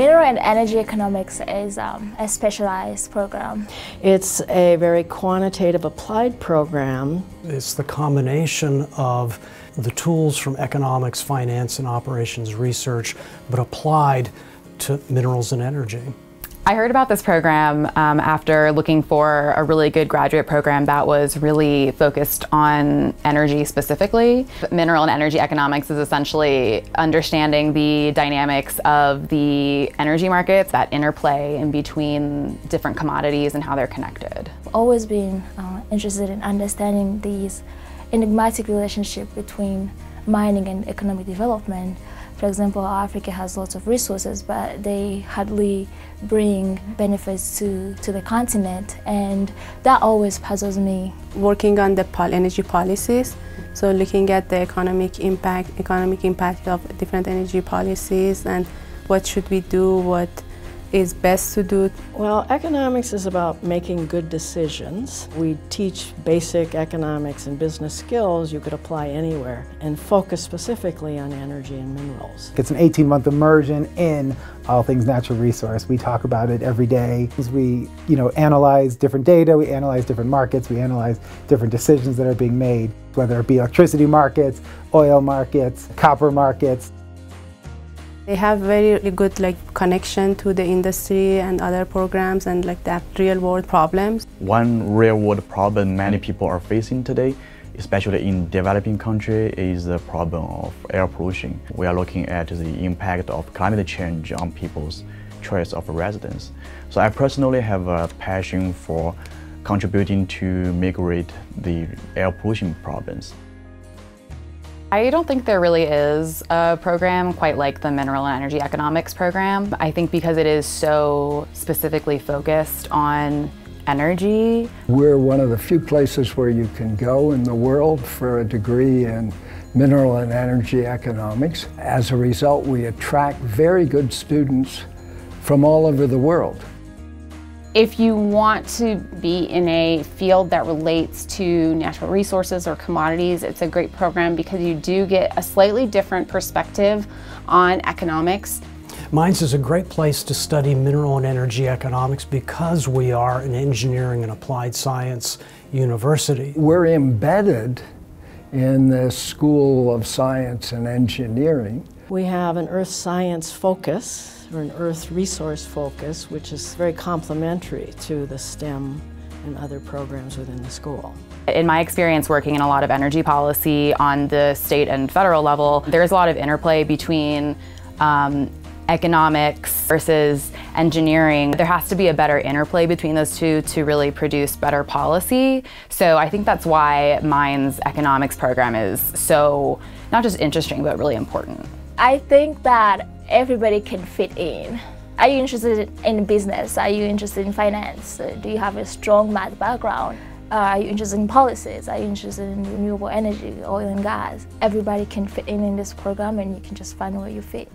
Mineral and Energy Economics is a specialized program. It's a very quantitative applied program. It's the combination of the tools from economics, finance, and operations research, but applied to minerals and energy. I heard about this program after looking for a really good graduate program that was really focused on energy specifically. Mineral and energy economics is essentially understanding the dynamics of the energy markets, that interplay in between different commodities and how they're connected. I've always been interested in understanding these enigmatic relationship between mining and economic development. For example, Africa has lots of resources, but they hardly bring benefits to the continent, and that always puzzles me. Working on the energy policies, so looking at the economic impact of different energy policies and what should we do, what is best to do. Well, economics is about making good decisions. We teach basic economics and business skills you could apply anywhere, and focus specifically on energy and minerals. It's an 18-month immersion in all things natural resource. We talk about it every day. We, analyze different data, we analyze different markets, we analyze different decisions that are being made, whether it be electricity markets, oil markets, copper markets. They have very good connection to the industry and other programs and that real world problems. One real world problem many people are facing today, especially in developing countries, is the problem of air pollution. We are looking at the impact of climate change on people's choice of residence. So I personally have a passion for contributing to mitigate the air pollution problems. I don't think there really is a program quite like the Mineral and Energy Economics program. I think because it is so specifically focused on energy. We're one of the few places where you can go in the world for a degree in Mineral and Energy Economics. As a result, we attract very good students from all over the world. If you want to be in a field that relates to natural resources or commodities, it's a great program because you do get a slightly different perspective on economics. Mines is a great place to study mineral and energy economics because we are an engineering and applied science university. We're embedded in the School of Science and Engineering. We have an earth science focus, or an earth resource focus, which is very complementary to the STEM and other programs within the school. In my experience working in a lot of energy policy on the state and federal level, there's a lot of interplay between economics versus engineering. There has to be a better interplay between those two to really produce better policy. So I think that's why Mines economics program is so not just interesting, but really important. I think that everybody can fit in. Are you interested in business? Are you interested in finance? Do you have a strong math background? Are you interested in policies? Are you interested in renewable energy, oil and gas? Everybody can fit in this program, and you can just find where you fit.